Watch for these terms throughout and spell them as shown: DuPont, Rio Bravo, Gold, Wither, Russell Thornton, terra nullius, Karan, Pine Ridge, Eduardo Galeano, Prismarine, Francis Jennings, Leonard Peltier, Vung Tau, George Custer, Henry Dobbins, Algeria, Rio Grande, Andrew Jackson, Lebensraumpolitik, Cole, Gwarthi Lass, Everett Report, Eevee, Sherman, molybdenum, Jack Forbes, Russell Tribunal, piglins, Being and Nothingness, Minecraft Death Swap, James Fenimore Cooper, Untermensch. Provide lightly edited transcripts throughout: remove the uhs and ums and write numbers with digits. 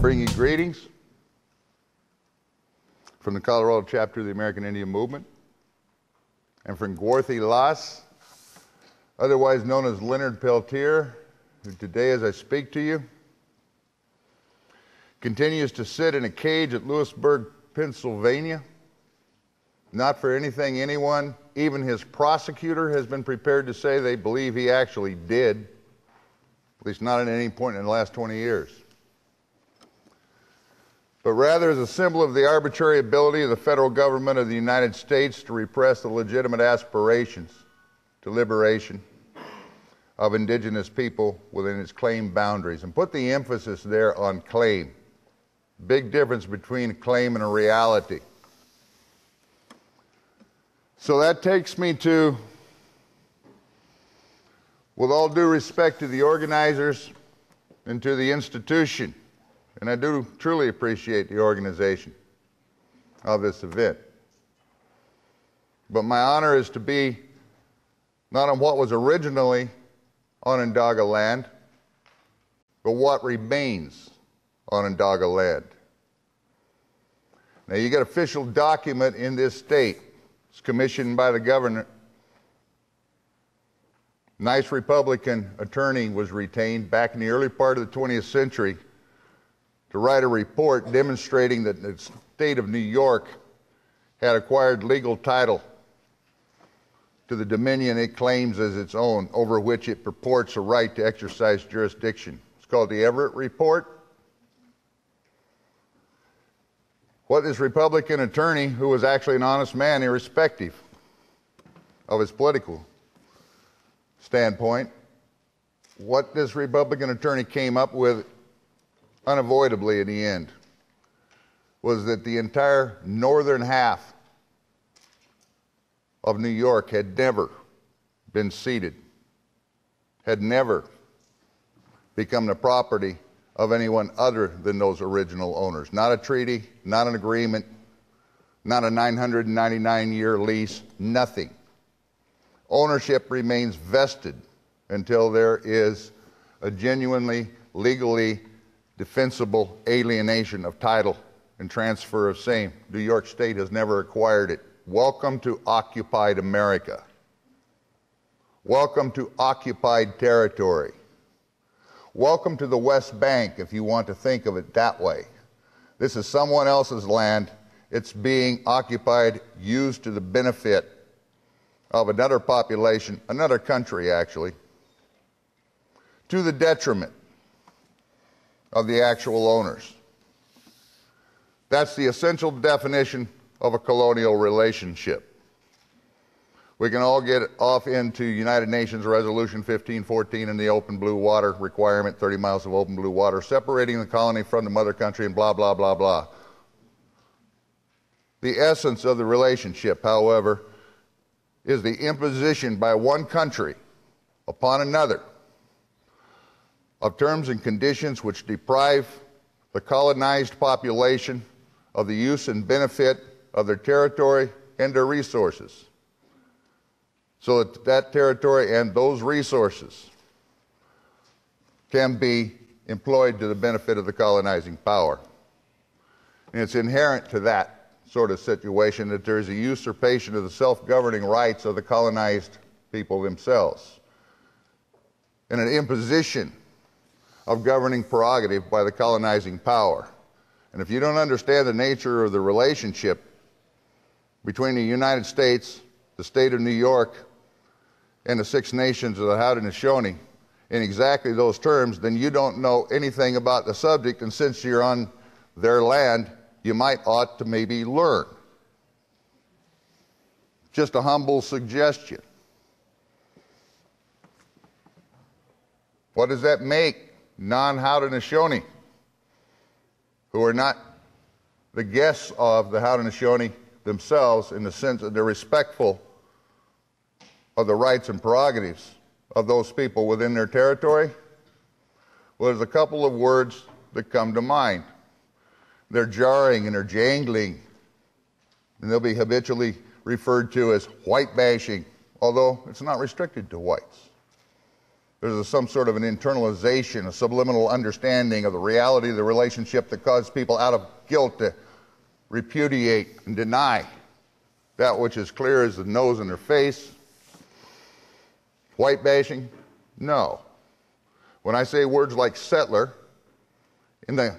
Bringing greetings from the Colorado chapter of the American Indian Movement and from Gwarthi Lass, otherwise known as Leonard Peltier, who today, as I speak to you, continues to sit in a cage at Lewisburg, Pennsylvania, not for anything anyone, even his prosecutor, has been prepared to say they believe he actually did, at least not at any point in the last 20 years. But rather as a symbol of the arbitrary ability of the federal government of the United States to repress the legitimate aspirations to liberation of indigenous people within its claim boundaries. And put the emphasis there on claim. Big difference between a claim and a reality. So that takes me to, with all due respect to the organizers and to the institution, and I do truly appreciate the organization of this event. But my honor is to be not on what was originally Onondaga land, but what remains Onondaga land. Now you got an official document in this state. It's commissioned by the governor. Nice Republican attorney was retained back in the early part of the 20th century to write a report demonstrating that the state of New York had acquired legal title to the dominion it claims as its own, over which it purports a right to exercise jurisdiction. It's called the Everett Report. What this Republican attorney, who was actually an honest man irrespective of his political standpoint, what this Republican attorney came up with unavoidably in the end was that the entire northern half of New York had never been ceded, had never become the property of anyone other than those original owners. Not a treaty, not an agreement, not a 999-year lease, nothing. Ownership remains vested until there is a genuinely, legally defensible alienation of title and transfer of same. New York State has never acquired it. Welcome to occupied America. Welcome to occupied territory. Welcome to the West Bank, if you want to think of it that way. This is someone else's land. It's being occupied, used to the benefit of another population, another country actually, to the detriment of the actual owners. That's the essential definition of a colonial relationship. We can all get off into United Nations Resolution 1514 and the open blue water requirement, 30 miles of open blue water, separating the colony from the mother country and blah, blah, blah, blah. The essence of the relationship, however, is the imposition by one country upon another of terms and conditions which deprive the colonized population of the use and benefit of their territory and their resources, so that that territory and those resources can be employed to the benefit of the colonizing power. And it's inherent to that sort of situation that there is a usurpation of the self-governing rights of the colonized people themselves, and an imposition of governing prerogative by the colonizing power. And if you don't understand the nature of the relationship between the United States, the state of New York, and the Six Nations of the Haudenosaunee in exactly those terms, then you don't know anything about the subject, and since you're on their land, you might ought to maybe learn. Just a humble suggestion. What does that make? Non-Haudenosaunee, who are not the guests of the Haudenosaunee themselves in the sense that they're respectful of the rights and prerogatives of those people within their territory, Well, there's a couple of words that come to mind. They're jarring and they're jangling, and they'll be habitually referred to as white bashing, although it's not restricted to whites. There's some sort of an internalization, a subliminal understanding of the reality of the relationship that caused people out of guilt to repudiate and deny that which is clear as the nose in their face. White bashing? No. When I say words like settler, in the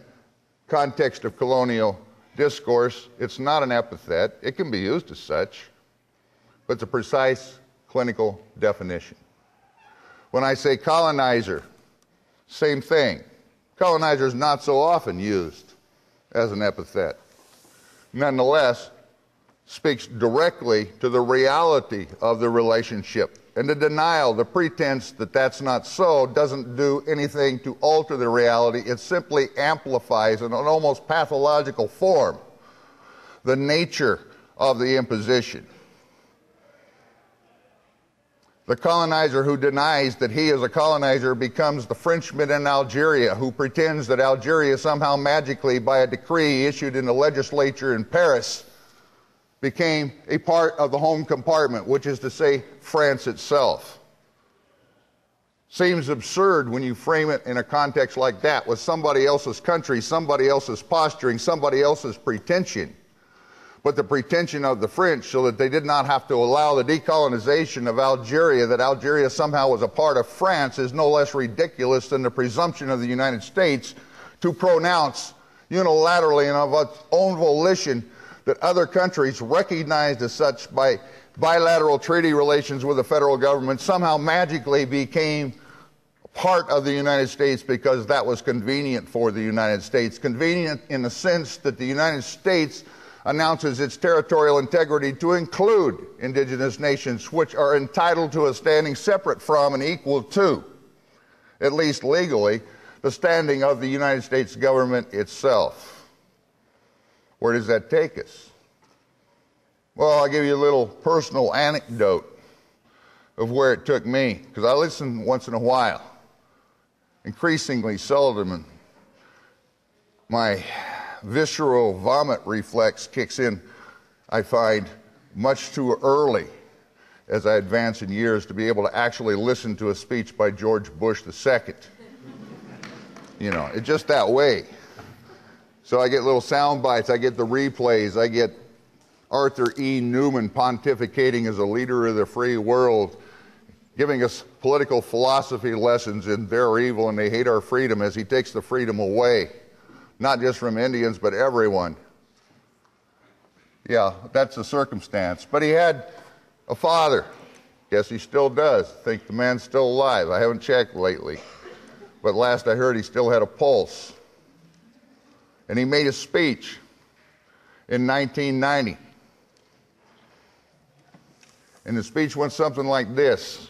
context of colonial discourse, it's not an epithet. It can be used as such, but it's a precise clinical definition. When I say colonizer, same thing. Colonizer is not so often used as an epithet. Nonetheless, speaks directly to the reality of the relationship. And the denial, the pretense that that's not so, doesn't do anything to alter the reality. It simply amplifies in an almost pathological form the nature of the imposition. The colonizer who denies that he is a colonizer becomes the Frenchman in Algeria who pretends that Algeria somehow magically, by a decree issued in the legislature in Paris, became a part of the home compartment, which is to say, France itself. Seems absurd when you frame it in a context like that, with somebody else's country, somebody else's posturing, somebody else's pretension, but the pretension of the French so that they did not have to allow the decolonization of Algeria, that Algeria somehow was a part of France, is no less ridiculous than the presumption of the United States to pronounce unilaterally and of its own volition that other countries recognized as such by bilateral treaty relations with the federal government somehow magically became part of the United States because that was convenient for the United States. Convenient in the sense that the United States announces its territorial integrity to include indigenous nations, which are entitled to a standing separate from and equal to, at least legally, the standing of the United States government itself. Where does that take us? Well, I'll give you a little personal anecdote of where it took me, because I listen once in a while, increasingly seldom, and my visceral vomit reflex kicks in, I find, much too early as I advance in years to be able to actually listen to a speech by George Bush II. You know, it's just that way. So I get little sound bites, I get the replays, I get Arthur E. Newman pontificating as a leader of the free world, giving us political philosophy lessons in they're evil and they hate our freedom as he takes the freedom away, not just from Indians, but everyone. Yeah, that's the circumstance. But he had a father. Guess he still does. I think the man's still alive. I haven't checked lately. But last I heard, he still had a pulse. And he made a speech in 1990. And the speech went something like this.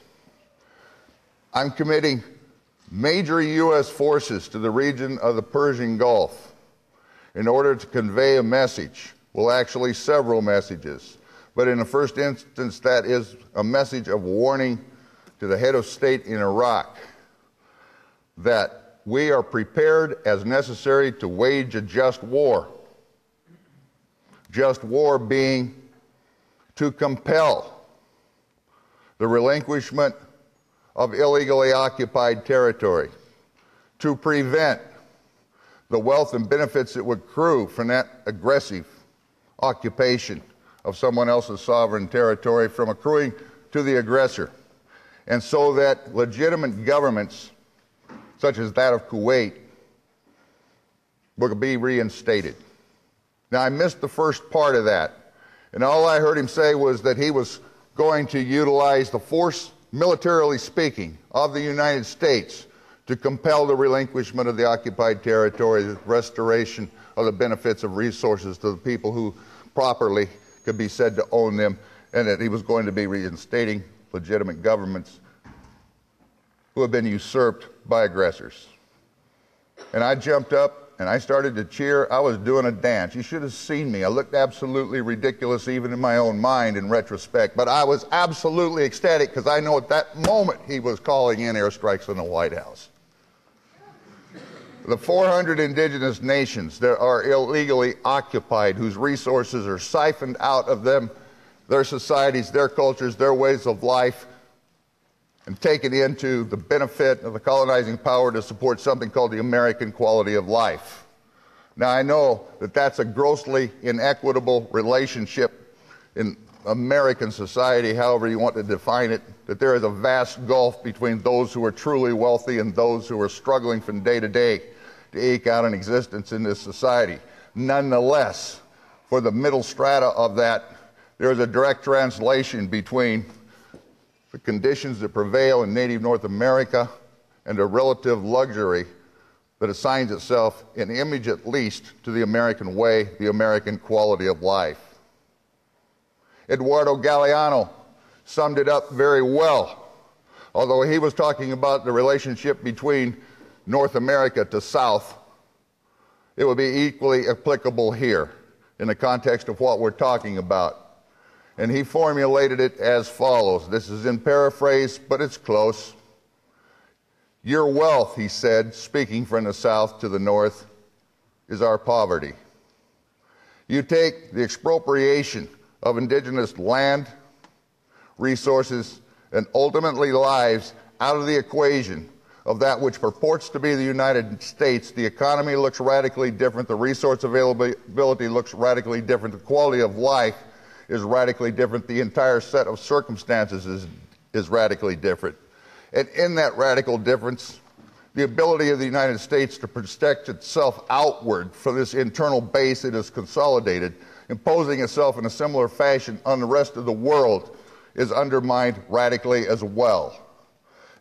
I'm committing major U.S. forces to the region of the Persian Gulf in order to convey a message, well, actually several messages. But in the first instance, that is a message of warning to the head of state in Iraq that we are prepared as necessary to wage a just war. Just war being to compel the relinquishment of illegally occupied territory, to prevent the wealth and benefits that would accrue from that aggressive occupation of someone else's sovereign territory from accruing to the aggressor, and so that legitimate governments such as that of Kuwait, would be reinstated. Now, I missed the first part of that, and all I heard him say was that he was going to utilize the force, militarily speaking, of the United States to compel the relinquishment of the occupied territory, the restoration of the benefits of resources to the people who properly could be said to own them, and that he was going to be reinstating legitimate governments who have been usurped by aggressors. And I jumped up and I started to cheer. I was doing a dance. You should have seen me. I looked absolutely ridiculous even in my own mind in retrospect, but I was absolutely ecstatic because I know at that moment he was calling in airstrikes in the White House. The 400 indigenous nations that are illegally occupied, whose resources are siphoned out of them, their societies, their cultures, their ways of life, and taken into the benefit of the colonizing power to support something called the American quality of life. Now, I know that that's a grossly inequitable relationship in American society, however you want to define it, that there is a vast gulf between those who are truly wealthy and those who are struggling from day to day to eke out an existence in this society. Nonetheless, for the middle strata of that, there is a direct translation between the conditions that prevail in native North America and the relative luxury that assigns itself, in image at least, to the American way, the American quality of life. Eduardo Galeano summed it up very well, although he was talking about the relationship between North America to South. It would be equally applicable here in the context of what we're talking about. And he formulated it as follows. This is in paraphrase, but it's close. Your wealth, he said, speaking from the South to the North, is our poverty. You take the expropriation of indigenous land, resources, and ultimately lives out of the equation of that which purports to be the United States, the economy looks radically different, the resource availability looks radically different, the quality of life is radically different, the entire set of circumstances is radically different. And in that radical difference, the ability of the United States to protect itself outward from this internal base it has consolidated, imposing itself in a similar fashion on the rest of the world, is undermined radically as well.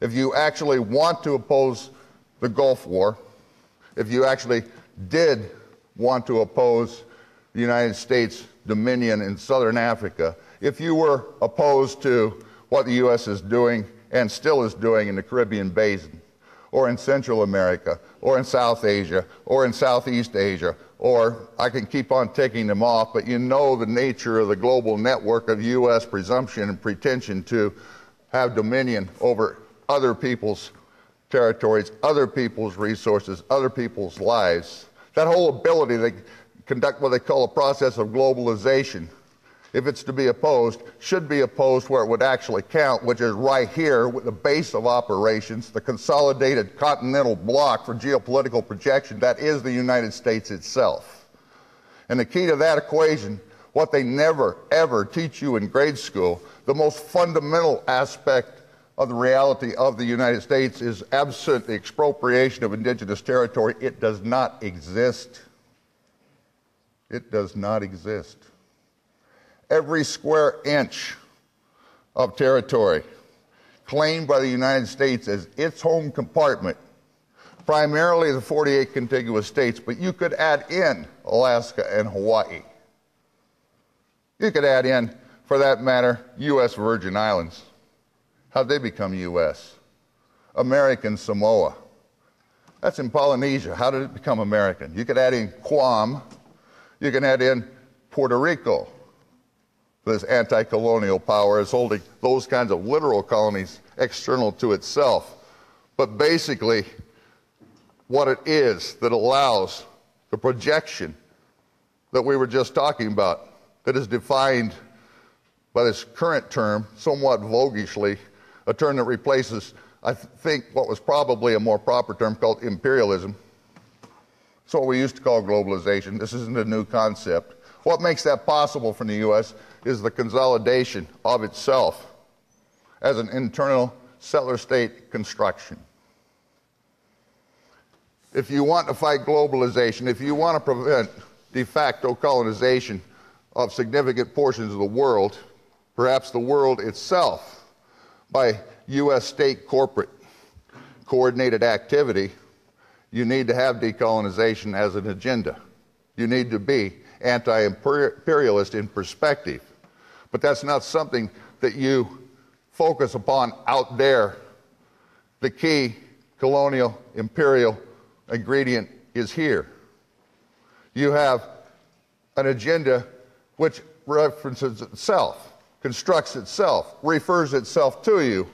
If you actually want to oppose the Gulf War, if you actually did want to oppose the United States dominion in southern Africa, if you were opposed to what the U.S. is doing and still is doing in the Caribbean Basin, or in Central America, or in South Asia, or in Southeast Asia, or I can keep on ticking them off, but you know the nature of the global network of U.S. presumption and pretension to have dominion over other people's territories, other people's resources, other people's lives. That whole ability to conduct what they call a process of globalization, if it's to be opposed, should be opposed where it would actually count, which is right here with the base of operations, the consolidated continental block for geopolitical projection, that is the United States itself. And the key to that equation, what they never, ever teach you in grade school, the most fundamental aspect of the reality of the United States is absent the expropriation of indigenous territory, it does not exist. It does not exist. Every square inch of territory claimed by the United States as its home compartment, primarily the 48 contiguous states, but you could add in Alaska and Hawaii. You could add in, for that matter, U.S. Virgin Islands. How'd they become U.S.? American Samoa. That's in Polynesia. How did it become American? You could add in Guam. You can add in Puerto Rico. This anti-colonial power is holding those kinds of literal colonies external to itself. But basically, what it is that allows the projection that we were just talking about, that is defined by this current term, somewhat voguishly, a term that replaces, I think, what was probably a more proper term called imperialism. It's what we used to call globalization. This isn't a new concept. What makes that possible from the U.S. is the consolidation of itself as an internal settler state construction. If you want to fight globalization, if you want to prevent de facto colonization of significant portions of the world, perhaps the world itself, by U.S. state corporate coordinated activity, you need to have decolonization as an agenda. You need to be anti-imperialist in perspective. But that's not something that you focus upon out there. The key colonial, imperial ingredient is here. You have an agenda which references itself, constructs itself, refers itself to you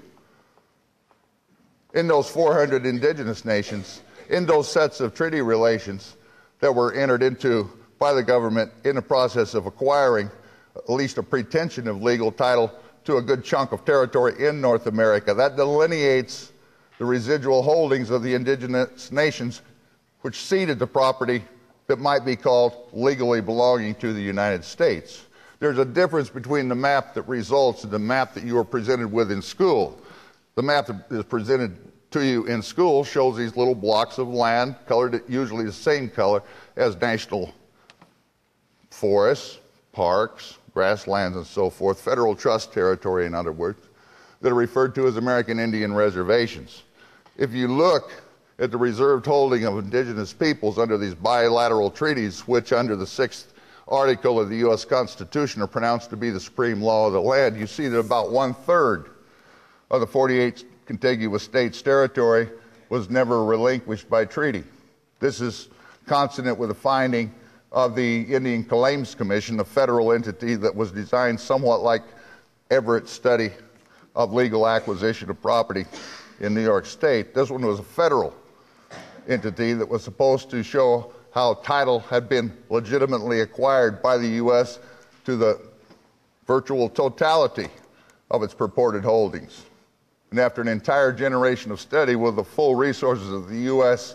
in those 400 indigenous nations in those sets of treaty relations that were entered into by the government in the process of acquiring at least a pretension of legal title to a good chunk of territory in North America. That delineates the residual holdings of the indigenous nations which ceded the property that might be called legally belonging to the United States. There's a difference between the map that results and the map that you are presented with in school. The map that is presented to you in school shows these little blocks of land colored usually the same color as national forests, parks, grasslands, and so forth, federal trust territory, in other words, that are referred to as American Indian reservations. If you look at the reserved holding of indigenous peoples under these bilateral treaties, which under the 6th article of the U.S. Constitution are pronounced to be the supreme law of the land, you see that about one-third of the 48 contiguous states' territory was never relinquished by treaty. This is consonant with the finding of the Indian Claims Commission, a federal entity that was designed somewhat like Everett's study of legal acquisition of property in New York State. This one was a federal entity that was supposed to show how title had been legitimately acquired by the U.S. to the virtual totality of its purported holdings. And after an entire generation of study with the full resources of the U.S.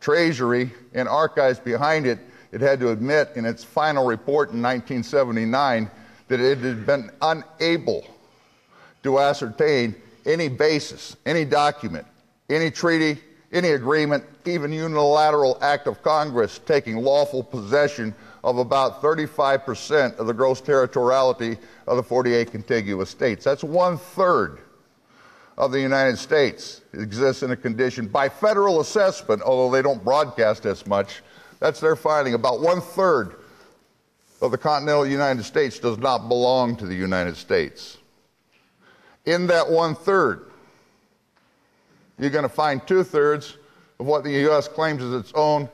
Treasury and archives behind it, it had to admit in its final report in 1979 that it had been unable to ascertain any basis, any document, any treaty, any agreement, even unilateral act of Congress taking lawful possession of about 35% of the gross territoriality of the 48 contiguous states. That's one-third of the United States exists in a condition, by federal assessment, although they don't broadcast as much, that's their finding. About one-third of the continental United States does not belong to the United States. In that one-third, you're going to find two-thirds of what the U.S. claims as its own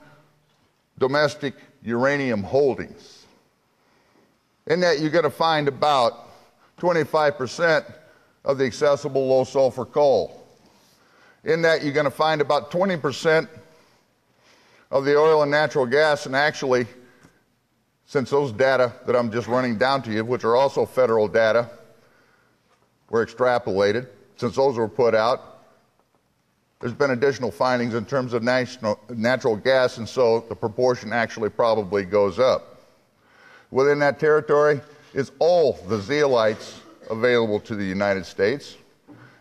domestic uranium holdings. In that, you're going to find about 25% of the accessible low-sulfur coal. In that, you're going to find about 20% of the oil and natural gas, and actually, since those data that I'm just running down to you, which are also federal data, were extrapolated, since those were put out, there's been additional findings in terms of natural gas, and so the proportion actually probably goes up. Within that territory is all the zeolites available to the United States.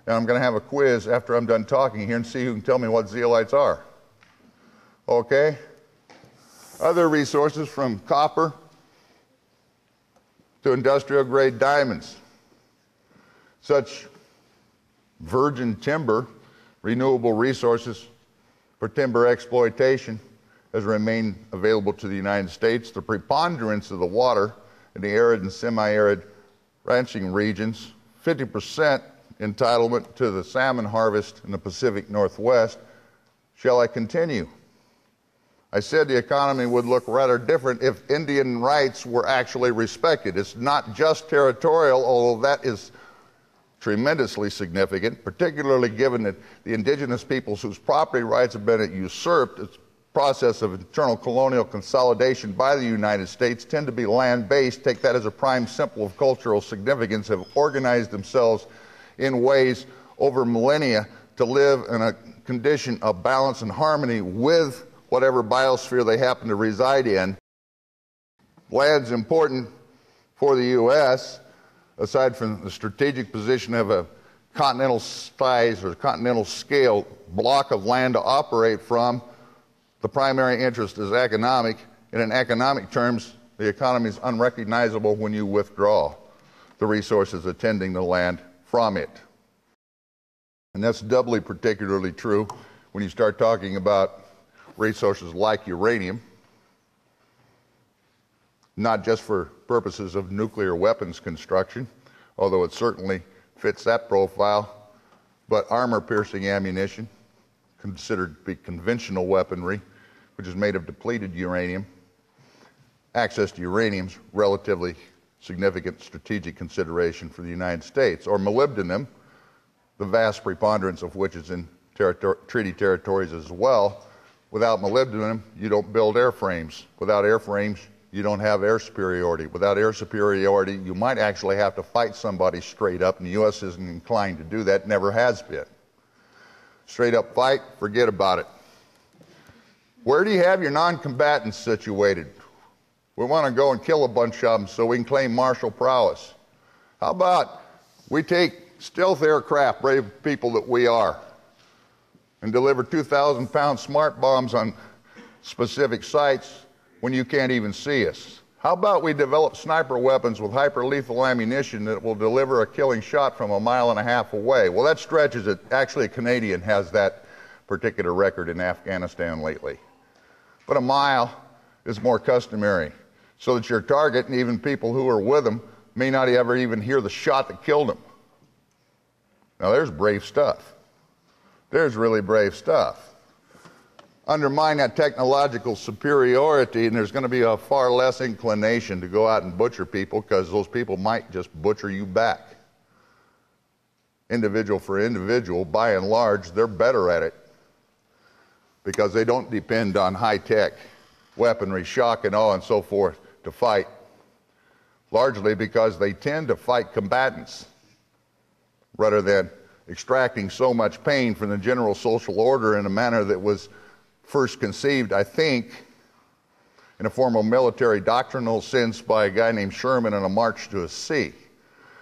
And I'm going to have a quiz after I'm done talking here and see who can tell me what zeolites are. Okay? Other resources from copper to industrial-grade diamonds, such virgin timber, renewable resources for timber exploitation has remained available to the United States. The preponderance of the water in the arid and semi-arid ranching regions, 50% entitlement to the salmon harvest in the Pacific Northwest. Shall I continue? I said the economy would look rather different if Indian rights were actually respected. It's not just territorial, although that is tremendously significant, particularly given that the indigenous peoples whose property rights have been usurped, its process of internal colonial consolidation by the United States tend to be land-based, take that as a prime symbol of cultural significance, have organized themselves in ways over millennia to live in a condition of balance and harmony with whatever biosphere they happen to reside in. Land's important for the U.S., aside from the strategic position of a continental size or continental scale block of land to operate from. The primary interest is economic, and in economic terms, the economy is unrecognizable when you withdraw the resources attending the land from it. And that's doubly particularly true when you start talking about resources like uranium, not just for purposes of nuclear weapons construction, although it certainly fits that profile, but armor-piercing ammunition, considered to be conventional weaponry, which is made of depleted uranium. Access to uranium's relatively significant strategic consideration for the United States, or molybdenum, the vast preponderance of which is in treaty territories as well, Without molybdenum, you don't build airframes. Without airframes, you don't have air superiority. Without air superiority, you might actually have to fight somebody straight up, and the U.S. isn't inclined to do that, never has been. Straight up fight, forget about it. Where do you have your non-combatants situated? We want to go and kill a bunch of them so we can claim martial prowess. How about we take stealth aircraft, brave people that we are, and deliver 2,000-pound smart bombs on specific sites when you can't even see us? How about we develop sniper weapons with hyper-lethal ammunition that will deliver a killing shot from 1.5 miles away? Well, that stretches it. Actually, a Canadian has that particular record in Afghanistan lately. But 1 mile is more customary, so that your target and even people who are with them may not ever even hear the shot that killed them. Now, there's brave stuff. There's really brave stuff. Undermine that technological superiority, and there's going to be a far less inclination to go out and butcher people, because those people might just butcher you back. Individual for individual, by and large, they're better at it because they don't depend on high-tech weaponry, shock and awe, and so forth to fight, largely because they tend to fight combatants rather than extracting so much pain from the general social order in a manner that was first conceived, I think, in a formal military doctrinal sense by a guy named Sherman in A March to a Sea,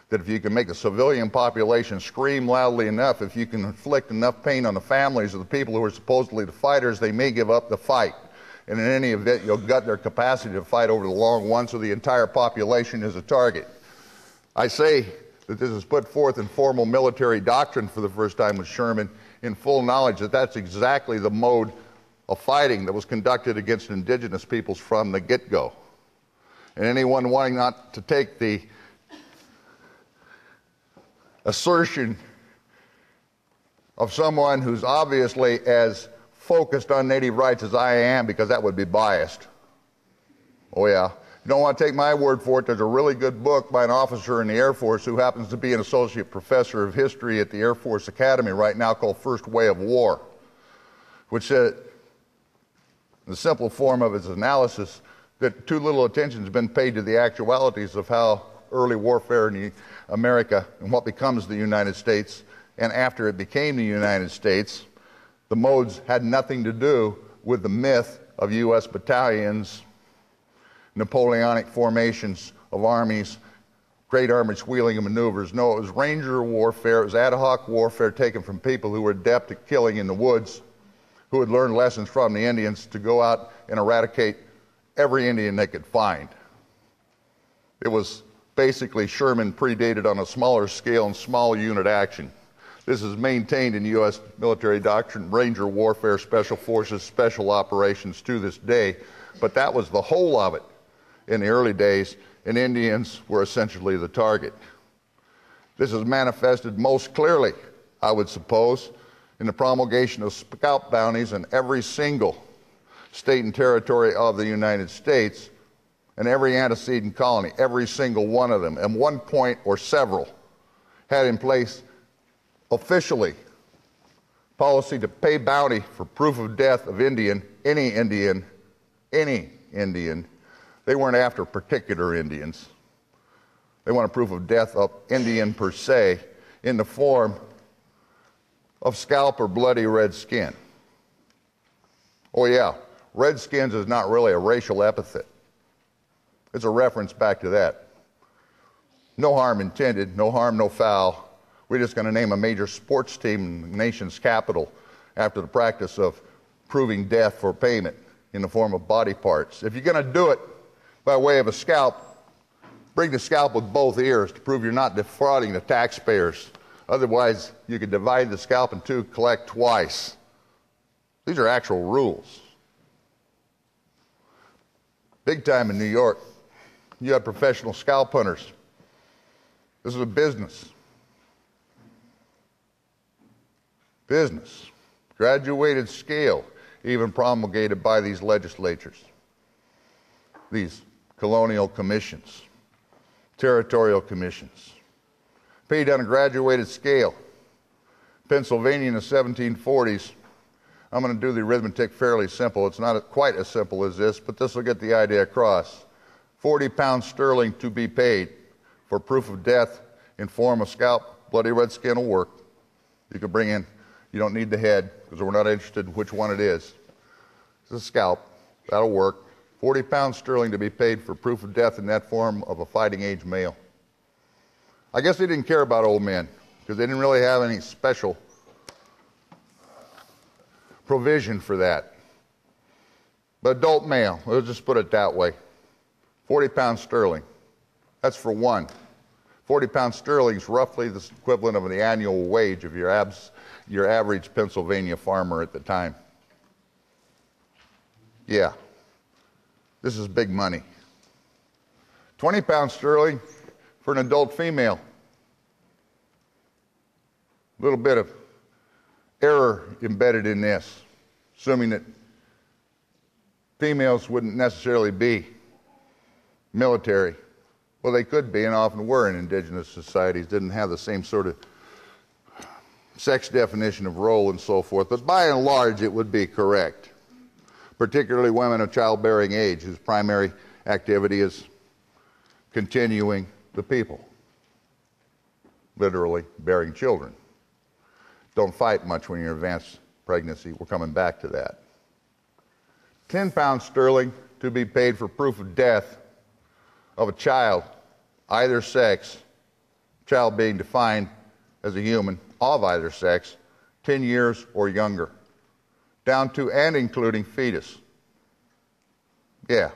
that if you can make the civilian population scream loudly enough, if you can inflict enough pain on the families of the people who are supposedly the fighters, they may give up the fight. And in any event, you'll gut their capacity to fight over the long run, so the entire population is a target. I say that this is put forth in formal military doctrine for the first time with Sherman, in full knowledge that that's exactly the mode of fighting that was conducted against indigenous peoples from the get-go. And anyone wanting not to take the assertion of someone who's obviously as focused on native rights as I am, because that would be biased. Oh yeah, you don't want to take my word for it. There's a really good book by an officer in the Air Force who happens to be an associate professor of history at the Air Force Academy right now, called First Way of War, which said, in the simple form of its analysis, that too little attention has been paid to the actualities of how early warfare in America and what becomes the United States, and after it became the United States, the modes had nothing to do with the myth of U.S. battalions, Napoleonic formations of armies, great armament wheeling and maneuvers. No, it was ranger warfare. It was ad hoc warfare taken from people who were adept at killing in the woods, who had learned lessons from the Indians to go out and eradicate every Indian they could find. It was basically Sherman predated on a smaller scale and small unit action. This is maintained in U.S. military doctrine, ranger warfare, special forces, special operations to this day, but that was the whole of it in the early days, and Indians were essentially the target. This is manifested most clearly, I would suppose, in the promulgation of scalp bounties in every single state and territory of the United States and every antecedent colony, every single one of them, and one point or several had in place officially policy to pay bounty for proof of death of Indian, any Indian. They weren't after particular Indians. They want a proof of death of Indian per se in the form of scalp or bloody red skin. Oh yeah, Redskins is not really a racial epithet. It's a reference back to that. No harm intended, no harm, no foul. We're just going to name a major sports team in the nation's capital after the practice of proving death for payment in the form of body parts. If you're going to do it by way of a scalp, bring the scalp with both ears to prove you're not defrauding the taxpayers. Otherwise, you could divide the scalp in two, collect twice. These are actual rules. Big time in New York, you had professional scalp hunters. This is a business. Business, graduated scale, even promulgated by these legislatures, these colonial commissions, territorial commissions, paid on a graduated scale. Pennsylvania in the 1740s I'm going to do the arithmetic fairly simple. It's not quite as simple as this, but this will get the idea across. 40 pounds sterling to be paid for proof of death in form of scalp, bloody red skin will work. You can bring in, you don't need the head, because we're not interested in which one it is. It's a scalp, that'll work. 40 pounds sterling to be paid for proof of death in that form of a fighting age male. I guess they didn't care about old men, because they didn't really have any special provision for that. But adult male, let's just put it that way, 40 pounds sterling. That's for one. 40 pounds sterling is roughly the equivalent of the annual wage of your average Pennsylvania farmer at the time. Yeah, this is big money. 20 pounds sterling for an adult female. A little bit of error embedded in this, assuming that females wouldn't necessarily be military. Well, they could be, and often were in indigenous societies, didn't have the same sort of sex definition of role and so forth, but by and large it would be correct, particularly women of childbearing age whose primary activity is continuing the people, literally bearing children. Don't fight much when you're in advanced pregnancy. We're coming back to that. 10 pounds sterling to be paid for proof of death of a child, either sex, child being defined as a human of either sex, 10 years or younger, down to and including fetus. Yeah,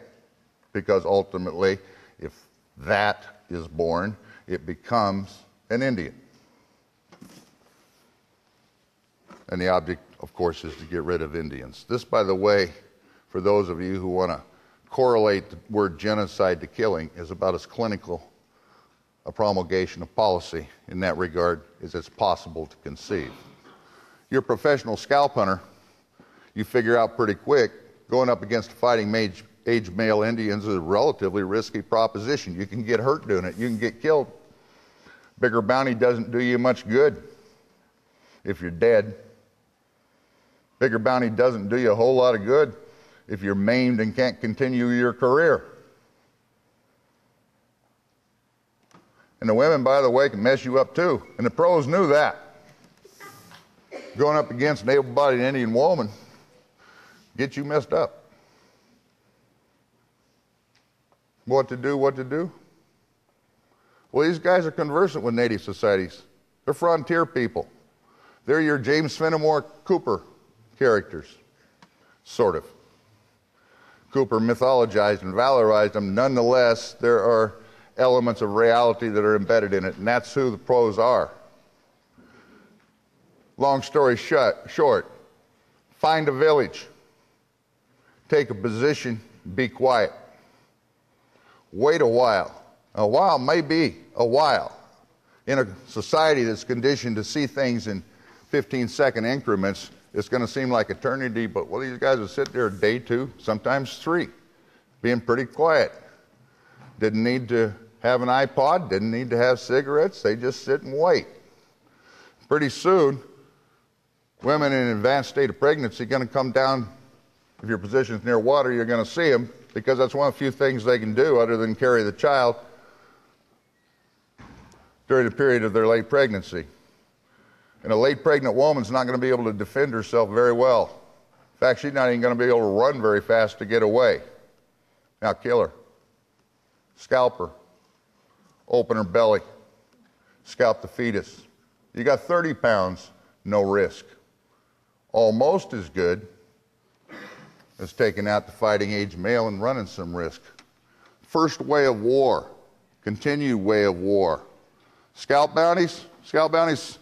because ultimately, if that is born, it becomes an Indian. And the object, of course, is to get rid of Indians. This, by the way, for those of you who want to correlate the word genocide to killing, is about as clinical a promulgation of policy in that regard as it's possible to conceive. You're a professional scalp hunter, you figure out pretty quick, going up against fighting age male Indians is a relatively risky proposition. You can get hurt doing it, you can get killed. Bigger bounty doesn't do you much good if you're dead. Bigger bounty doesn't do you a whole lot of good if you're maimed and can't continue your career. And the women, by the way, can mess you up too. And the pros knew that. Going up against an able-bodied Indian woman, get you messed up. What to do, what to do? Well, these guys are conversant with native societies. They're frontier people. They're your James Fenimore Cooper characters, sort of. Cooper mythologized and valorized them. Nonetheless, there are elements of reality that are embedded in it, and that's who the pros are. Long story short, find a village, take a position, be quiet. Wait a while. A while may be a while. In a society that's conditioned to see things in 15-second increments, it's going to seem like eternity, but well, these guys will sit there day two, sometimes three, being pretty quiet. Didn't need to have an iPod, didn't need to have cigarettes, they just sit and wait. Pretty soon, women in an advanced state of pregnancy are going to come down. If your position's near water, you're going to see them, because that's one of the few things they can do other than carry the child during the period of their late pregnancy. And a late pregnant woman's not going to be able to defend herself very well. In fact, she's not even going to be able to run very fast to get away. Now kill her. Scalp her. Open her belly. Scalp the fetus. You got 30 pounds, no risk. Almost as good as taking out the fighting age male and running some risk. First way of war. Continued way of war. Scalp bounties. Scalp bounties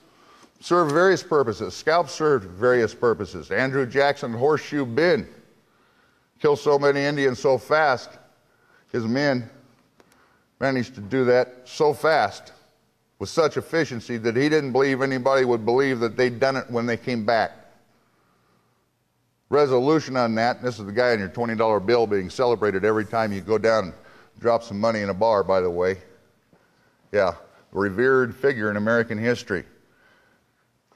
served various purposes. Scalps served various purposes. Andrew Jackson, Horseshoe Bend, killed so many Indians so fast, his men managed to do that so fast with such efficiency that he didn't believe anybody would believe that they'd done it when they came back. Resolution on that, and this is the guy on your $20 bill being celebrated every time you go down and drop some money in a bar, by the way. Yeah, a revered figure in American history.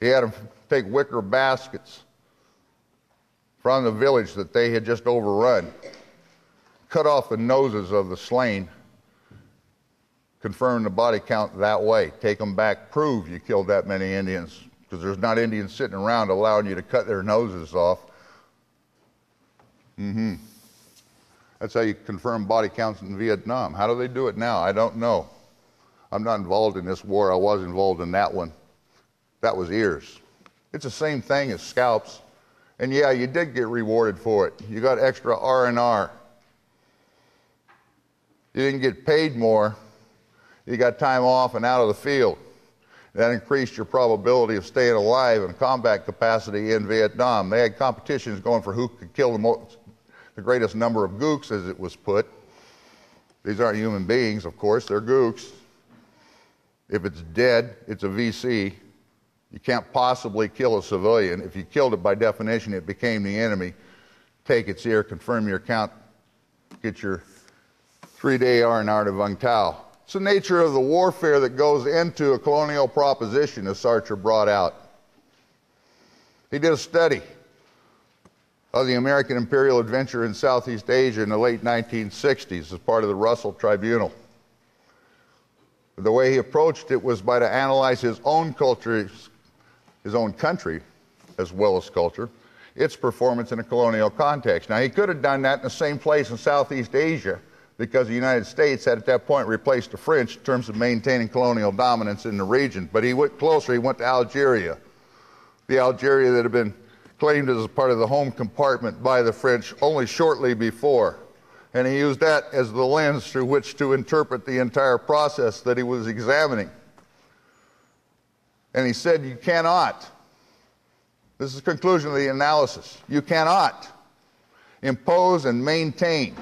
He had them take wicker baskets from the village that they had just overrun, cut off the noses of the slain, confirm the body count that way, take them back, prove you killed that many Indians, because there's not Indians sitting around allowing you to cut their noses off. That's how you confirm body counts in Vietnam. How do they do it now? I don't know. I'm not involved in this war. I was involved in that one. That was ears. It's the same thing as scalps. And yeah, you did get rewarded for it. You got extra R&R. You didn't get paid more. You got time off and out of the field. That increased your probability of staying alive and combat capacity in Vietnam. They had competitions going for who could kill the greatest number of gooks, as it was put. These aren't human beings, of course. They're gooks. If it's dead, it's a VC. You can't possibly kill a civilian. If you killed it, by definition, it became the enemy. Take its ear, confirm your count, get your 3-day R&R to Vung Tau. It's the nature of the warfare that goes into a colonial proposition, as Sartre brought out. He did a study of the American imperial adventure in Southeast Asia in the late 1960s as part of the Russell Tribunal. The way he approached it was by to analyze his own culture, his own country, as well as culture, its performance in a colonial context. Now, he could have done that in the same place in Southeast Asia, because the United States had at that point replaced the French in terms of maintaining colonial dominance in the region. But he went closer. He went to Algeria, the Algeria that had been claimed as part of the home compartment by the French only shortly before. And he used that as the lens through which to interpret the entire process that he was examining. And he said, you cannot, this is the conclusion of the analysis, you cannot impose and maintain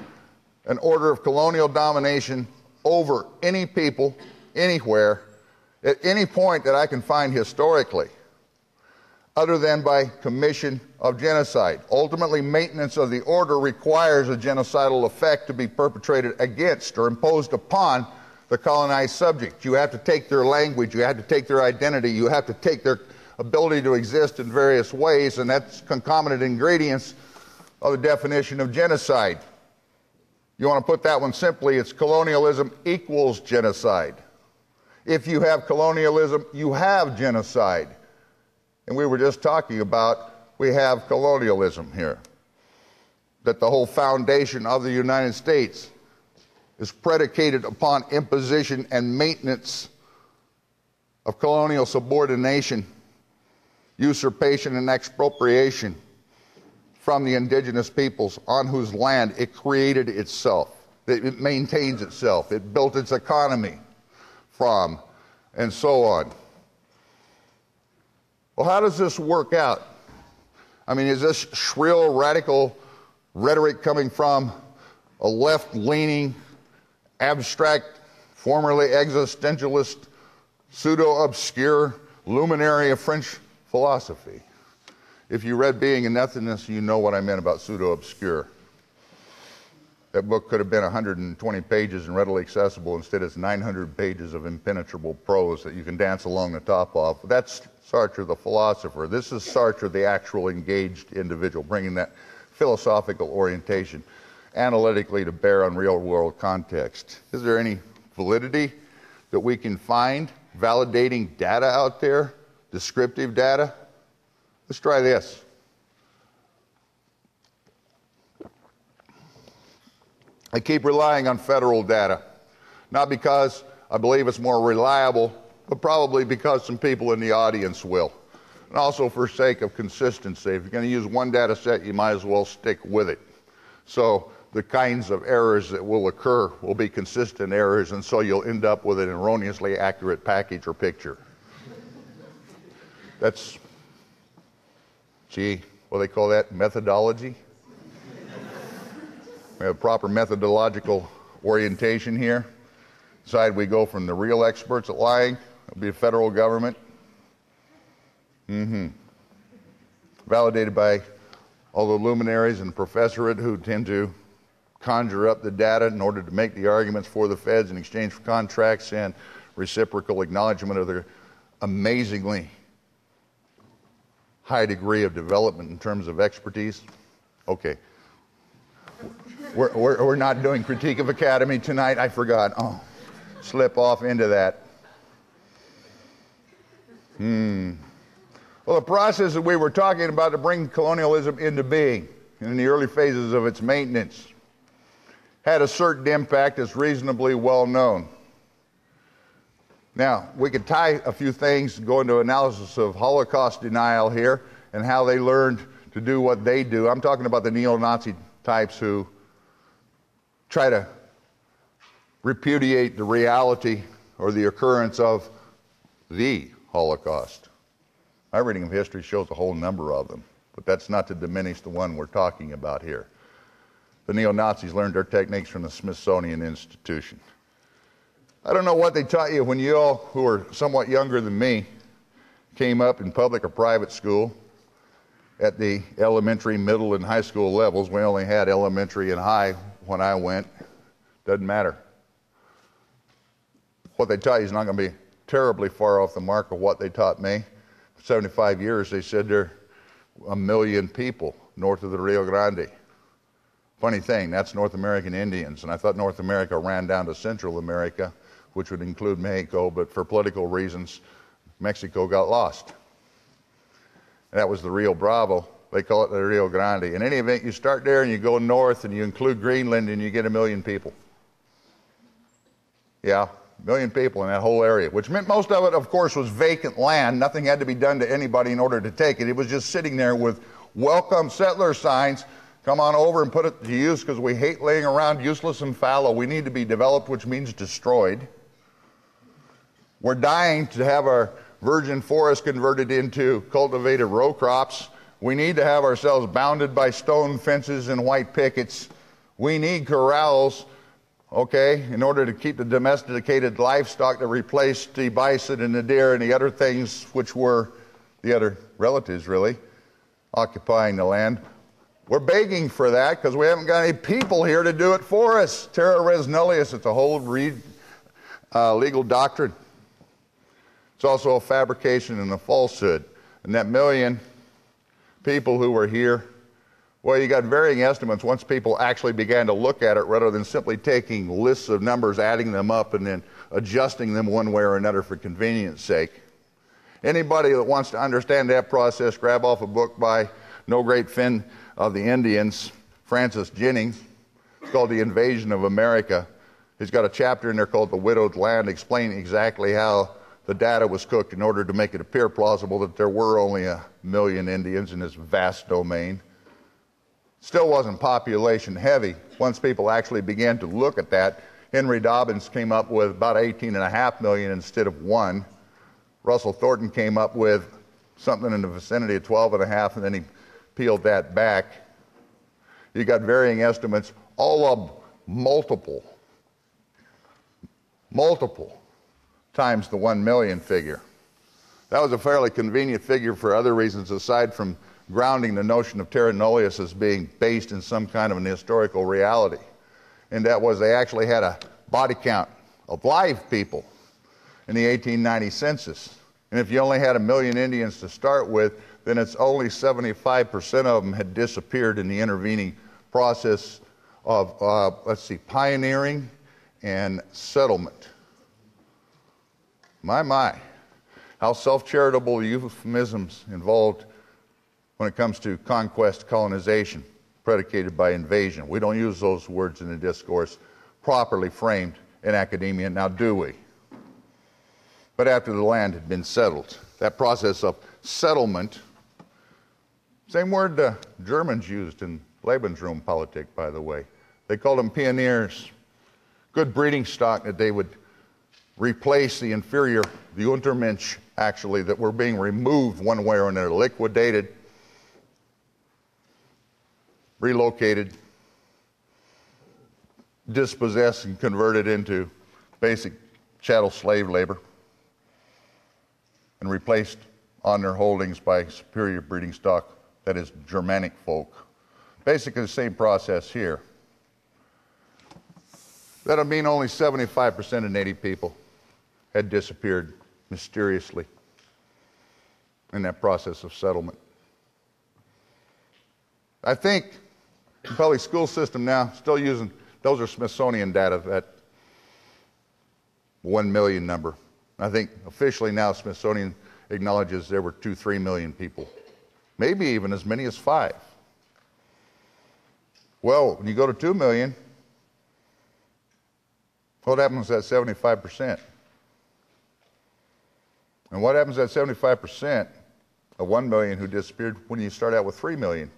an order of colonial domination over any people, anywhere, at any point that I can find historically, other than by commission of genocide. Ultimately, maintenance of the order requires a genocidal effect to be perpetrated against or imposed upon the colonized subject. You have to take their language, you have to take their identity, you have to take their ability to exist in various ways, and that's concomitant ingredients of the definition of genocide. You want to put that one simply, it's colonialism equals genocide. If you have colonialism, you have genocide. And we were just talking about, we have colonialism here. That the whole foundation of the United States is predicated upon imposition and maintenance of colonial subordination, usurpation and expropriation from the indigenous peoples on whose land it created itself, it maintains itself, it built its economy from, and so on. Well, how does this work out? I mean, is this shrill, radical rhetoric coming from a left-leaning, abstract, formerly existentialist, pseudo-obscure luminary of French philosophy? If you read Being and Nothingness, you know what I meant about pseudo-obscure. That book could have been 120 pages and readily accessible. Instead, it's 900 pages of impenetrable prose that you can dance along the top of. That's Sartre the philosopher. This is Sartre the actual engaged individual, bringing that philosophical orientation analytically to bear on real-world context. Is there any validity that we can find validating data out there, descriptive data? Let's try this. I keep relying on federal data, not because I believe it's more reliable, but probably because some people in the audience will. And also for sake of consistency, if you're going to use one data set, you might as well stick with it. So the kinds of errors that will occur will be consistent errors, and so you'll end up with an erroneously accurate package or picture. That's... Gee, what do they call that? Methodology? We have proper methodological orientation here. Decide we go from the real experts at lying, it'll be the federal government. Validated by all the luminaries and the professorate who tend to conjure up the data in order to make the arguments for the feds in exchange for contracts and reciprocal acknowledgement of their amazingly high degree of development in terms of expertise. Okay. We're not doing critique of academy tonight. I forgot. Oh, slip off into that. Well, the process that we were talking about to bring colonialism into being in the early phases of its maintenance had a certain impact that's reasonably well known. Now, we could tie a few things, go into analysis of Holocaust denial here and how they learned to do what they do. I'm talking about the neo-Nazi types who try to repudiate the reality or the occurrence of the Holocaust. My reading of history shows a whole number of them, but that's not to diminish the one we're talking about here. The neo-Nazis learned their techniques from the Smithsonian Institution. I don't know what they taught you when you all, who are somewhat younger than me, came up in public or private school at the elementary, middle, and high school levels. We only had elementary and high when I went. Doesn't matter. What they taught you is not going to be terribly far off the mark of what they taught me. For 75 years, they said there are 1 million people north of the Rio Grande. Funny thing, that's North American Indians, and I thought North America ran down to Central America, which would include Mexico, but for political reasons, Mexico got lost. And that was the Rio Bravo. They call it the Rio Grande. In any event, you start there and you go north and you include Greenland and you get 1 million people. Yeah, 1 million people in that whole area, which meant most of it, of course, was vacant land. Nothing had to be done to anybody in order to take it. It was just sitting there with welcome settler signs. Come on over and put it to use because we hate laying around useless and fallow. We need to be developed, which means destroyed. We're dying to have our virgin forest converted into cultivated row crops. We need to have ourselves bounded by stone fences and white pickets. We need corrals, okay, in order to keep the domesticated livestock that replaced the bison and the deer and the other things which were the other relatives, really, occupying the land. We're begging for that because we haven't got any people here to do it for us. Terra res nullius, it's a whole legal doctrine. It's also a fabrication and a falsehood. And that 1 million people who were here, well, you got varying estimates once people actually began to look at it rather than simply taking lists of numbers, adding them up, and then adjusting them one way or another for convenience sake. Anybody that wants to understand that process, grab off a book by no great Finn of the Indians, Francis Jennings. It's called The Invasion of America. He's got a chapter in there called The Widowed Land, explaining exactly how the data was cooked in order to make it appear plausible that there were only 1 million Indians in this vast domain. Still wasn't population heavy. Once people actually began to look at that, Henry Dobbins came up with about 18.5 million instead of 1. Russell Thornton came up with something in the vicinity of 12.5, and then he peeled that back. You got varying estimates, all of multiple times the 1 million figure. That was a fairly convenient figure for other reasons aside from grounding the notion of terra nullius as being based in some kind of an historical reality. And that was they actually had a body count of live people in the 1890 census. And if you only had 1 million Indians to start with, then it's only 75% of them had disappeared in the intervening process of, pioneering and settlement. My, how self-charitable euphemisms involved when it comes to conquest, colonization, predicated by invasion. We don't use those words in the discourse properly framed in academia, now do we? But after the land had been settled, that process of settlement, same word the Germans used in Lebensraumpolitik, by the way. They called them pioneers. Good breeding stock that they would replace the inferior, the Untermensch, actually, that were being removed one way or another, liquidated, relocated, dispossessed, and converted into basic chattel slave labor, and replaced on their holdings by superior breeding stock, that is Germanic folk. Basically the same process here. That'll mean only 75% of native people had disappeared mysteriously in that process of settlement. I think public school system now, still using, those are Smithsonian data, that 1 million number. I think officially now Smithsonian acknowledges there were 2-3 million people, maybe even as many as 5. Well, when you go to 2 million, what happens at 75%? And what happens at 75% of 1 million who disappeared when you start out with 3 million?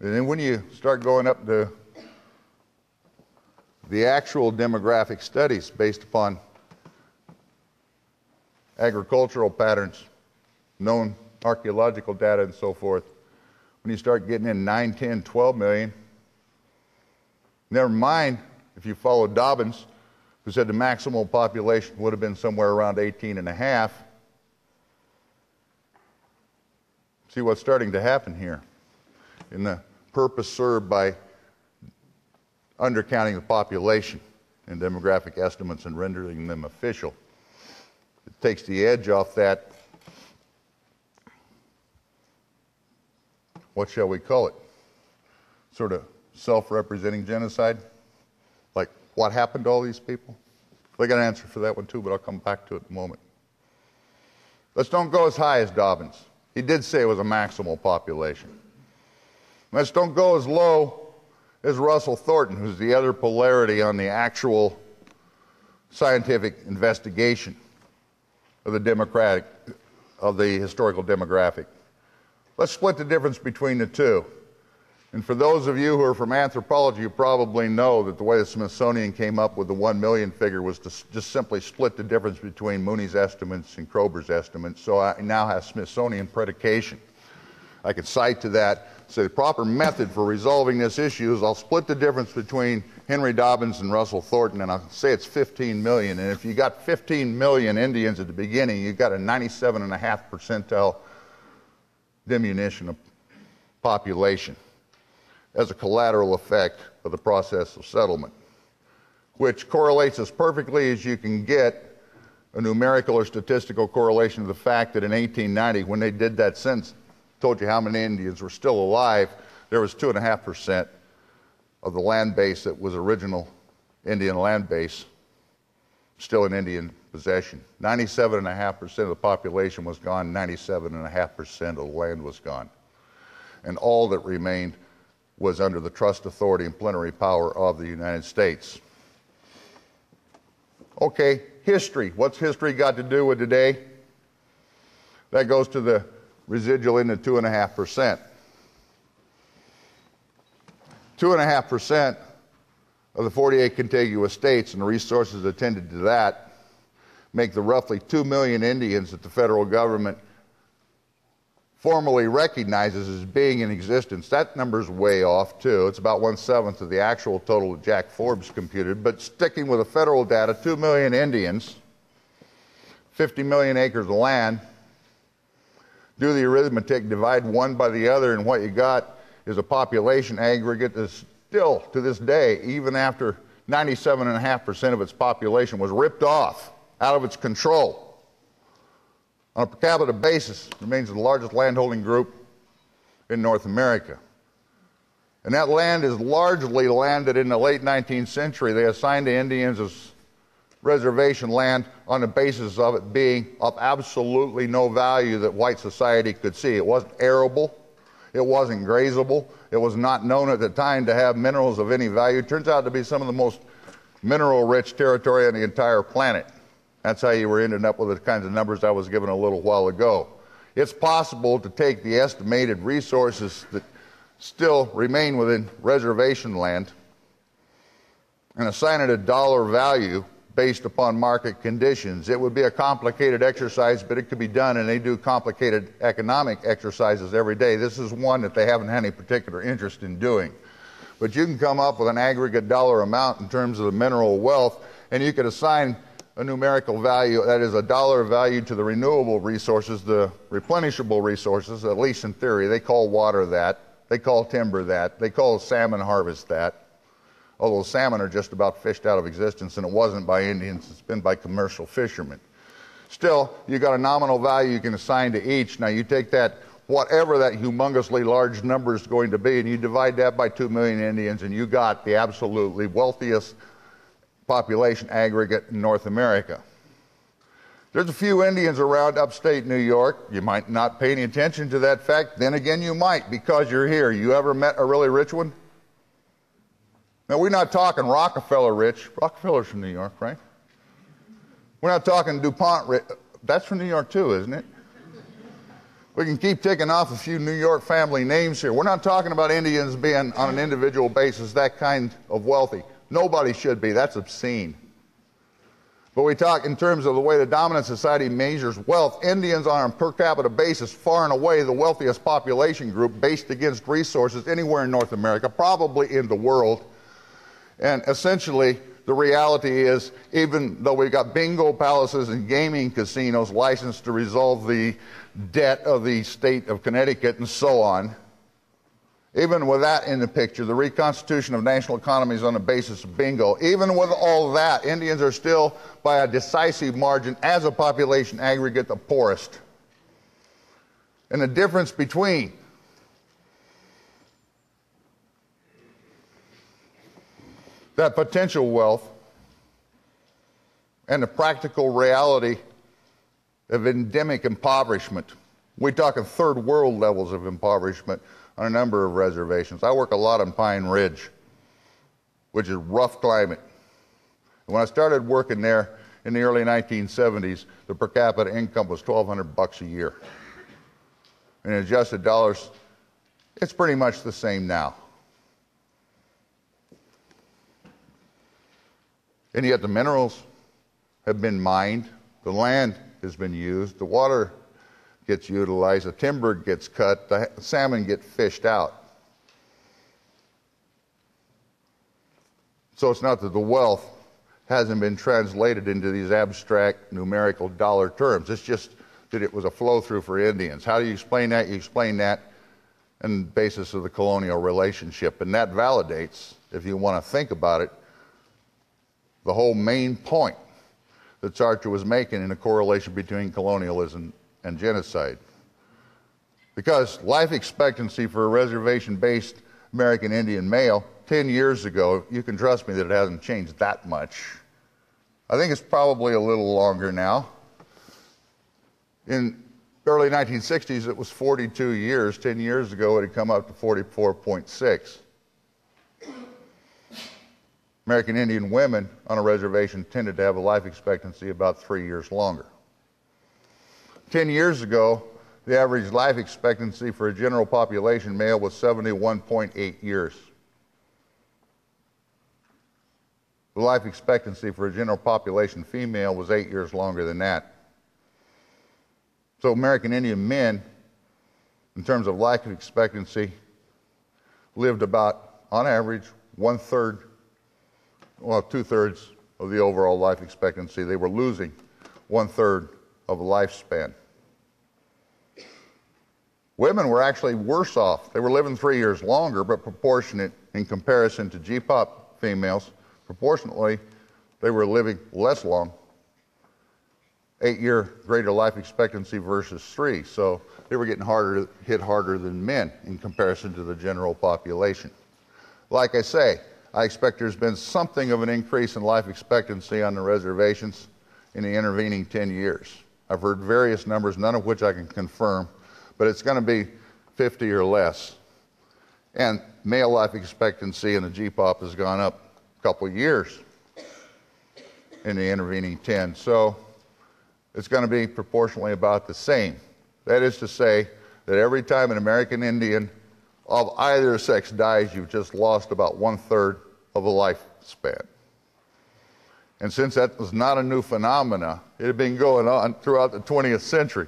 And then when you start going up to the actual demographic studies based upon agricultural patterns, known archaeological data and so forth, when you start getting in 9, 10, 12 million, never mind if you follow Dobbins, who said the maximal population would have been somewhere around 18.5. See what's starting to happen here in the purpose served by undercounting the population in demographic estimates and rendering them official. It takes the edge off that, what shall we call it, sort of self-representing genocide? Like, what happened to all these people? They got an answer for that one too, but I'll come back to it in a moment. Let's don't go as high as Dobbins. He did say it was a maximal population. Let's don't go as low as Russell Thornton, who's the other polarity on the actual scientific investigation of the historical demographic. Let's split the difference between the two. And for those of you who are from anthropology, you probably know that the way the Smithsonian came up with the 1 million figure was to just simply split the difference between Mooney's estimates and Kroeber's estimates, so I now have Smithsonian predication. I could cite to that. So the proper method for resolving this issue is I'll split the difference between Henry Dobbins and Russell Thornton, and I'll say it's 15 million. And if you got 15 million Indians at the beginning, you got a 97.5% diminution of population as a collateral effect of the process of settlement, which correlates as perfectly as you can get a numerical or statistical correlation of the fact that in 1890, when they did that census, told you how many Indians were still alive, there was 2.5% of the land base that was original Indian land base still in Indian possession. 97.5% of the population was gone, 97.5% of the land was gone. And all that remained was under the trust authority and plenary power of the United States. Okay, history. What's history got to do with today? That goes to the residual in the 2.5%. 2.5% of the 48 contiguous states and the resources attended to that make the roughly 2 million Indians that the federal government formally recognizes as being in existence. That number's way off too. It's about 1/7 of the actual total that Jack Forbes computed, but sticking with the federal data, 2 million Indians, 50 million acres of land. Do the arithmetic, divide one by the other, and what you got is a population aggregate that's still, to this day, even after 97.5% of its population was ripped off, out of its control, on a per capita basis, remains the largest landholding group in North America. And that land is largely land that in the late 19th century they assigned to Indians as reservation land on the basis of it being of absolutely no value that white society could see. It wasn't arable, it wasn't grazable, it was not known at the time to have minerals of any value. It turns out to be some of the most mineral-rich territory on the entire planet. That's how you were ending up with the kinds of numbers I was given a little while ago. It's possible to take the estimated resources that still remain within reservation land and assign it a dollar value based upon market conditions. It would be a complicated exercise, but it could be done, and they do complicated economic exercises every day. This is one that they haven't had any particular interest in doing. But you can come up with an aggregate dollar amount in terms of the mineral wealth, and you could assign a numerical value, that is a dollar value, to the renewable resources, the replenishable resources, at least in theory. They call water that, they call timber that, they call salmon harvest that. Although salmon are just about fished out of existence, and it wasn't by Indians, it's been by commercial fishermen. Still, you got a nominal value you can assign to each. Now you take that whatever that humongously large number is going to be, and you divide that by 2 million Indians, and you got the absolutely wealthiest population aggregate in North America. There's a few Indians around upstate New York. You might not pay any attention to that fact. Then again, you might, because you're here. You ever met a really rich one? Now, we're not talking Rockefeller rich. Rockefeller's from New York, right? We're not talking DuPont rich. That's from New York, too, isn't it? We can keep ticking off a few New York family names here. We're not talking about Indians being, on an individual basis, that kind of wealthy. Nobody should be. That's obscene. But we talk in terms of the way the dominant society measures wealth. Indians are, on a per capita basis, far and away the wealthiest population group based against resources anywhere in North America, probably in the world. And essentially, the reality is, even though we've got bingo palaces and gaming casinos licensed to resolve the debt of the state of Connecticut and so on, even with that in the picture, the reconstitution of national economies on the basis of bingo, even with all that, Indians are still, by a decisive margin, as a population aggregate, the poorest. And the difference between that potential wealth and the practical reality of endemic impoverishment. We're talking third world levels of impoverishment on a number of reservations. I work a lot on Pine Ridge, which is rough climate. And when I started working there in the early 1970s, the per capita income was $1,200 a year. In adjusted dollars, it's pretty much the same now. And yet the minerals have been mined, the land has been used, the water gets utilized, the timber gets cut, the salmon get fished out. So it's not that the wealth hasn't been translated into these abstract numerical dollar terms. It's just that it was a flow-through for Indians. How do you explain that? You explain that on the basis of the colonial relationship. And that validates, if you want to think about it, the whole main point that Sartre was making in the correlation between colonialism and genocide. Because life expectancy for a reservation-based American Indian male 10 years ago, you can trust me that it hasn't changed that much. I think it's probably a little longer now. In early 1960s, it was 42 years. 10 years ago, it had come up to 44.6. American Indian women on a reservation tended to have a life expectancy about 3 years longer. 10 years ago, the average life expectancy for a general population male was 71.8 years. The life expectancy for a general population female was 8 years longer than that. So American Indian men, in terms of life expectancy, lived about, on average, one-third, well, two-thirds of the overall life expectancy. They were losing one-third of a lifespan. Women were actually worse off. They were living 3 years longer, but proportionate in comparison to GPOP females, proportionately, they were living less long. 8 year greater life expectancy versus 3, so they were getting harder, hit harder than men in comparison to the general population. Like I say, I expect there's been something of an increase in life expectancy on the reservations in the intervening 10 years. I've heard various numbers, none of which I can confirm, but it's going to be 50 or less. And male life expectancy in the GPOP has gone up a couple of years in the intervening 10. So it's going to be proportionally about the same. That is to say that every time an American Indian of either sex dies, you've just lost about one-third of a lifespan. And since that was not a new phenomena, it had been going on throughout the 20th century.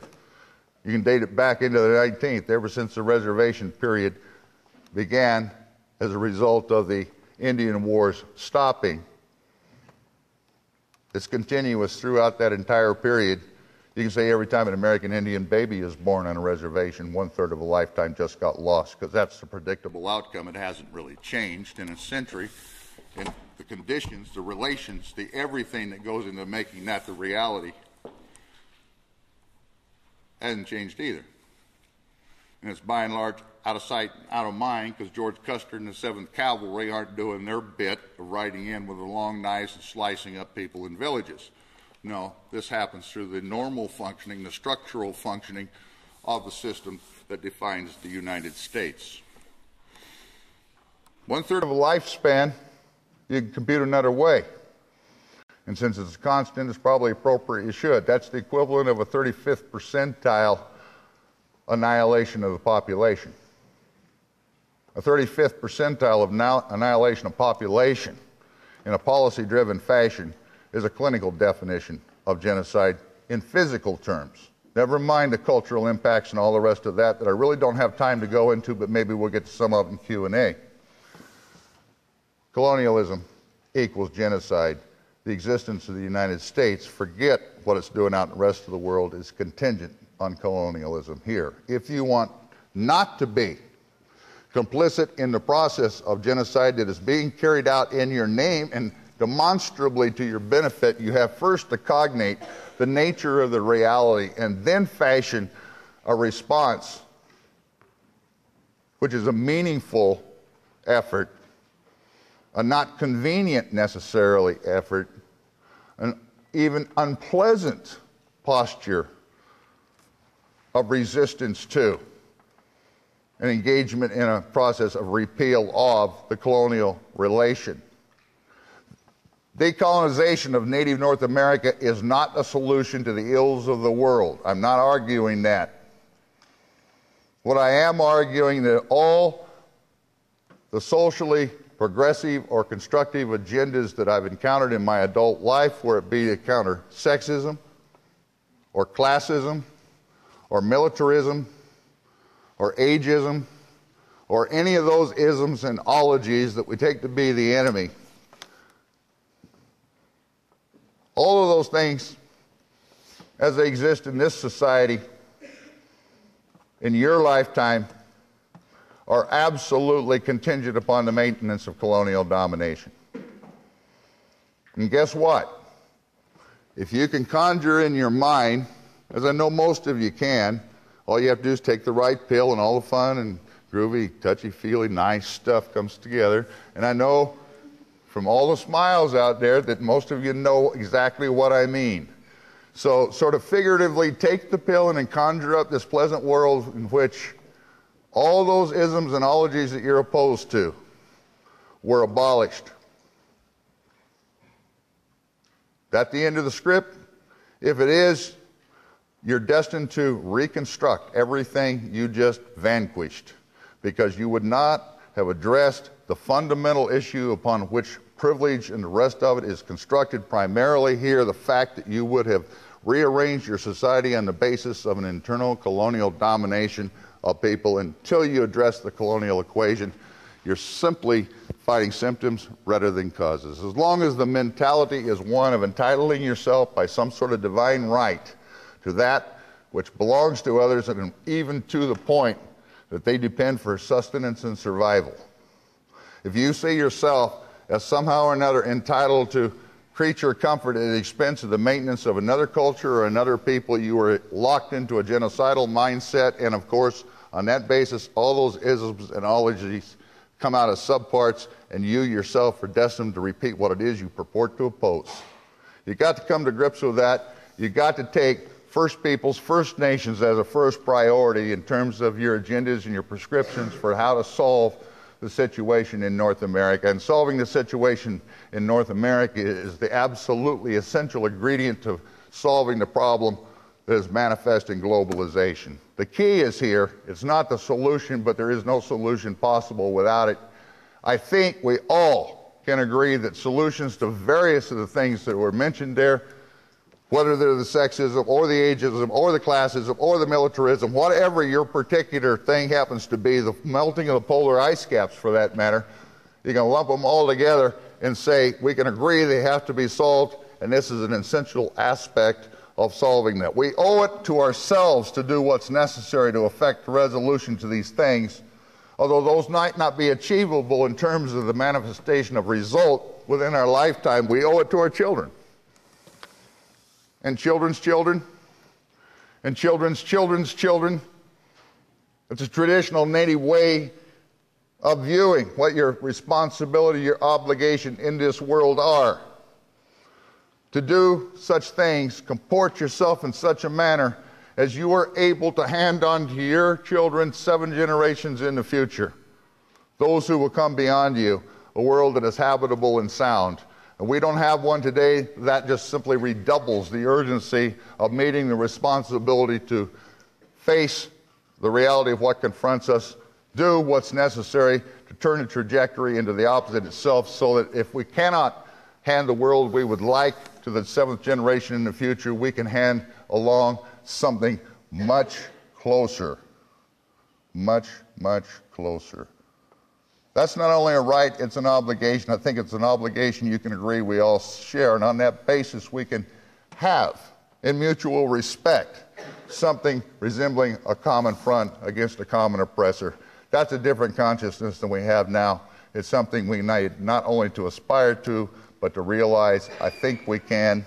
You can date it back into the 19th, ever since the reservation period began as a result of the Indian Wars stopping. It's continuous throughout that entire period. You can say every time an American Indian baby is born on a reservation, one-third of a lifetime just got lost, because that's the predictable outcome. It hasn't really changed in a century. And the conditions, the relations, the everything that goes into making that the reality hasn't changed either. and it's by and large out of sight, out of mind, because George Custer and the 7th Cavalry aren't doing their bit of riding in with the long knives and slicing up people in villages. No, this happens through the normal functioning, the structural functioning of the system that defines the United States. 1/3 of a lifespan, you can compute another way. And since it's a constant, it's probably appropriate you should. That's the equivalent of a 35th percentile annihilation of the population. A 35th percentile of annihilation of population in a policy-driven fashion is a clinical definition of genocide in physical terms. Never mind the cultural impacts and all the rest of that I really don't have time to go into, but maybe we'll get to some of it in Q&A. Colonialism equals genocide. The existence of the United States, forget what it's doing out in the rest of the world, is contingent on colonialism here. If you want not to be complicit in the process of genocide that is being carried out in your name and demonstrably to your benefit, you have first to cognate the nature of the reality and then fashion a response which is a meaningful effort, a not convenient necessarily effort, an even unpleasant posture of resistance to an engagement in a process of repeal of the colonial relation. Decolonization of native North America is not a solution to the ills of the world. I'm not arguing that. What I am arguing that all the socially progressive or constructive agendas that I've encountered in my adult life, where it be to counter sexism or classism or militarism or ageism or any of those isms and ologies that we take to be the enemy, all of those things, as they exist in this society, in your lifetime, are absolutely contingent upon the maintenance of colonial domination. And guess what? If you can conjure in your mind, as I know most of you can, all you have to do is take the right pill and all the fun and groovy, touchy-feely, nice stuff comes together. And I know from all the smiles out there that most of you know exactly what I mean. So sort of figuratively take the pill and then conjure up this pleasant world in which all those isms and ologies that you're opposed to were abolished. That the end of the script? If it is, you're destined to reconstruct everything you just vanquished, because you would not have addressed the fundamental issue upon which privilege and the rest of it is constructed primarily here, the fact that you would have rearranged your society on the basis of an internal colonial domination of people. Until you address the colonial equation, you're simply fighting symptoms rather than causes. As long as the mentality is one of entitling yourself by some sort of divine right to that which belongs to others, and even to the point that they depend for sustenance and survival. If you see yourself as somehow or another entitled to creature comfort at the expense of the maintenance of another culture or another people, you are locked into a genocidal mindset, and of course, on that basis, all those isms and ologies come out as subparts, and you yourself are destined to repeat what it is you purport to oppose. You got to come to grips with that. You got to take First Peoples, First Nations as a first priority in terms of your agendas and your prescriptions for how to solve the situation in North America. And solving the situation in North America is the absolutely essential ingredient of solving the problem that is manifest in globalization. The key is here. It's not the solution, but there is no solution possible without it. I think we all can agree that solutions to various of the things that were mentioned there, whether they're the sexism or the ageism or the classism or the militarism, whatever your particular thing happens to be, the melting of the polar ice caps for that matter, you can lump them all together and say we can agree they have to be solved, and this is an essential aspect of solving that. We owe it to ourselves to do what's necessary to effect resolution to these things, although those might not be achievable in terms of the manifestation of result within our lifetime. We owe it to our children, and children's children, and children's children's children, It's a traditional native way of viewing what your responsibility, your obligation in this world are. To do such things, comport yourself in such a manner as you are able to hand on to your children 7 generations in the future, those who will come beyond you, a world that is habitable and sound. And we don't have one today. That just simply redoubles the urgency of meeting the responsibility to face the reality of what confronts us, do what's necessary to turn the trajectory into the opposite itself, so that if we cannot hand the world we would like to the 7th generation in the future, we can hand along something much closer, much, much closer. That's not only a right, it's an obligation. I think it's an obligation you can agree we all share, and on that basis we can have, in mutual respect, something resembling a common front against a common oppressor. That's a different consciousness than we have now. It's something we need not only to aspire to, but to realize. I think we can.